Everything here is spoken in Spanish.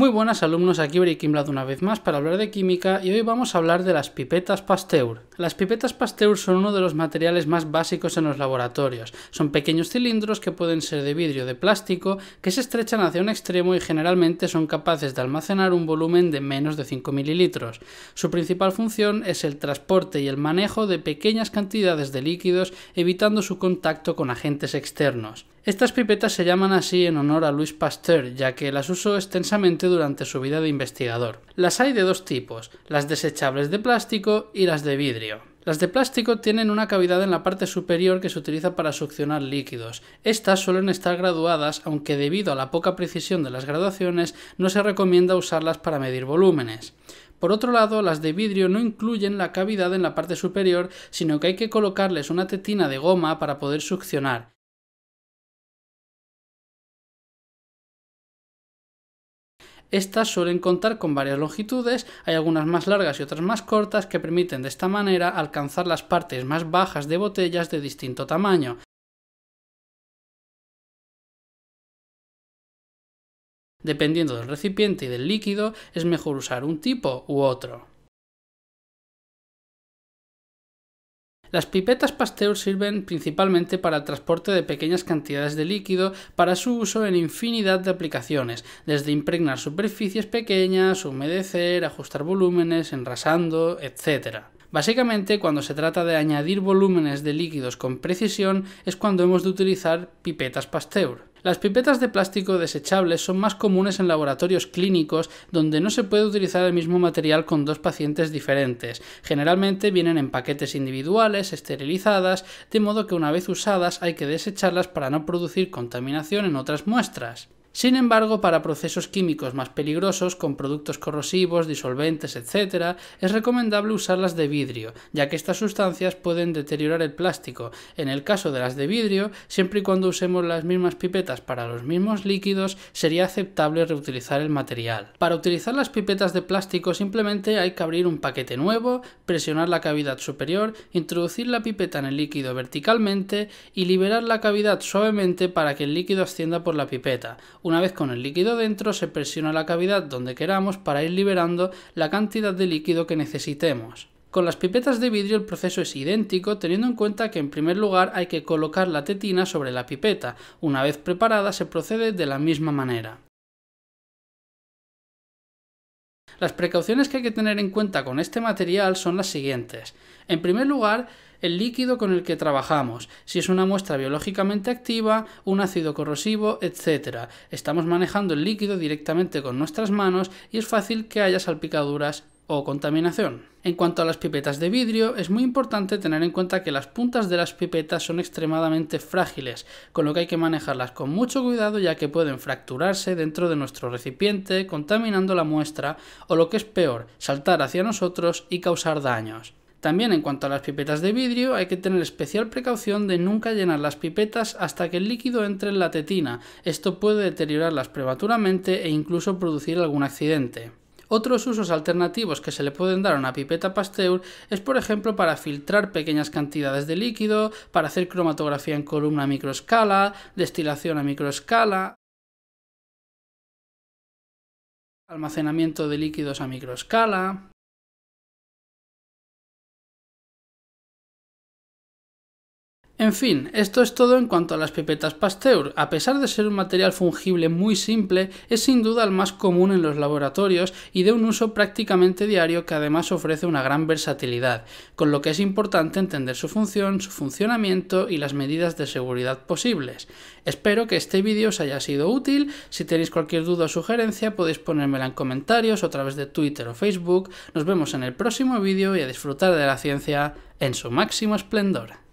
Muy buenas alumnos, aquí Breaking Vlad una vez más para hablar de química y hoy vamos a hablar de las pipetas Pasteur. Las pipetas Pasteur son uno de los materiales más básicos en los laboratorios. Son pequeños cilindros que pueden ser de vidrio o de plástico que se estrechan hacia un extremo y generalmente son capaces de almacenar un volumen de menos de 5 mililitros. Su principal función es el transporte y el manejo de pequeñas cantidades de líquidos evitando su contacto con agentes externos. Estas pipetas se llaman así en honor a Louis Pasteur, ya que las usó extensamente durante su vida de investigador. Las hay de dos tipos, las desechables de plástico y las de vidrio. Las de plástico tienen una cavidad en la parte superior que se utiliza para succionar líquidos. Estas suelen estar graduadas, aunque debido a la poca precisión de las graduaciones, no se recomienda usarlas para medir volúmenes. Por otro lado, las de vidrio no incluyen la cavidad en la parte superior, sino que hay que colocarles una tetina de goma para poder succionar. Estas suelen contar con varias longitudes, hay algunas más largas y otras más cortas que permiten de esta manera alcanzar las partes más bajas de botellas de distinto tamaño. Dependiendo del recipiente y del líquido, es mejor usar un tipo u otro. Las pipetas Pasteur sirven principalmente para el transporte de pequeñas cantidades de líquido para su uso en infinidad de aplicaciones, desde impregnar superficies pequeñas, humedecer, ajustar volúmenes, enrasando, etc. Básicamente, cuando se trata de añadir volúmenes de líquidos con precisión es cuando hemos de utilizar pipetas Pasteur. Las pipetas de plástico desechables son más comunes en laboratorios clínicos donde no se puede utilizar el mismo material con dos pacientes diferentes. Generalmente vienen en paquetes individuales, esterilizadas, de modo que una vez usadas hay que desecharlas para no producir contaminación en otras muestras. Sin embargo, para procesos químicos más peligrosos, con productos corrosivos, disolventes, etc., es recomendable usarlas de vidrio, ya que estas sustancias pueden deteriorar el plástico. En el caso de las de vidrio, siempre y cuando usemos las mismas pipetas para los mismos líquidos, sería aceptable reutilizar el material. Para utilizar las pipetas de plástico, simplemente hay que abrir un paquete nuevo, presionar la cavidad superior, introducir la pipeta en el líquido verticalmente y liberar la cavidad suavemente para que el líquido ascienda por la pipeta. Una vez con el líquido dentro, se presiona la cavidad donde queramos para ir liberando la cantidad de líquido que necesitemos. Con las pipetas de vidrio el proceso es idéntico, teniendo en cuenta que en primer lugar hay que colocar la tetina sobre la pipeta. Una vez preparada se procede de la misma manera. Las precauciones que hay que tener en cuenta con este material son las siguientes. En primer lugar, el líquido con el que trabajamos, si es una muestra biológicamente activa, un ácido corrosivo, etc. Estamos manejando el líquido directamente con nuestras manos y es fácil que haya salpicaduras o contaminación. En cuanto a las pipetas de vidrio, es muy importante tener en cuenta que las puntas de las pipetas son extremadamente frágiles, con lo que hay que manejarlas con mucho cuidado ya que pueden fracturarse dentro de nuestro recipiente, contaminando la muestra o, lo que es peor, saltar hacia nosotros y causar daños. También en cuanto a las pipetas de vidrio, hay que tener especial precaución de nunca llenar las pipetas hasta que el líquido entre en la tetina. Esto puede deteriorarlas prematuramente e incluso producir algún accidente. Otros usos alternativos que se le pueden dar a una pipeta Pasteur es, por ejemplo, para filtrar pequeñas cantidades de líquido, para hacer cromatografía en columna a microescala, destilación a microescala, almacenamiento de líquidos a microescala, en fin, esto es todo en cuanto a las pipetas Pasteur. A pesar de ser un material fungible muy simple, es sin duda el más común en los laboratorios y de un uso prácticamente diario que además ofrece una gran versatilidad, con lo que es importante entender su función, su funcionamiento y las medidas de seguridad posibles. Espero que este vídeo os haya sido útil. Si tenéis cualquier duda o sugerencia podéis ponérmela en comentarios o a través de Twitter o Facebook. Nos vemos en el próximo vídeo y a disfrutar de la ciencia en su máximo esplendor.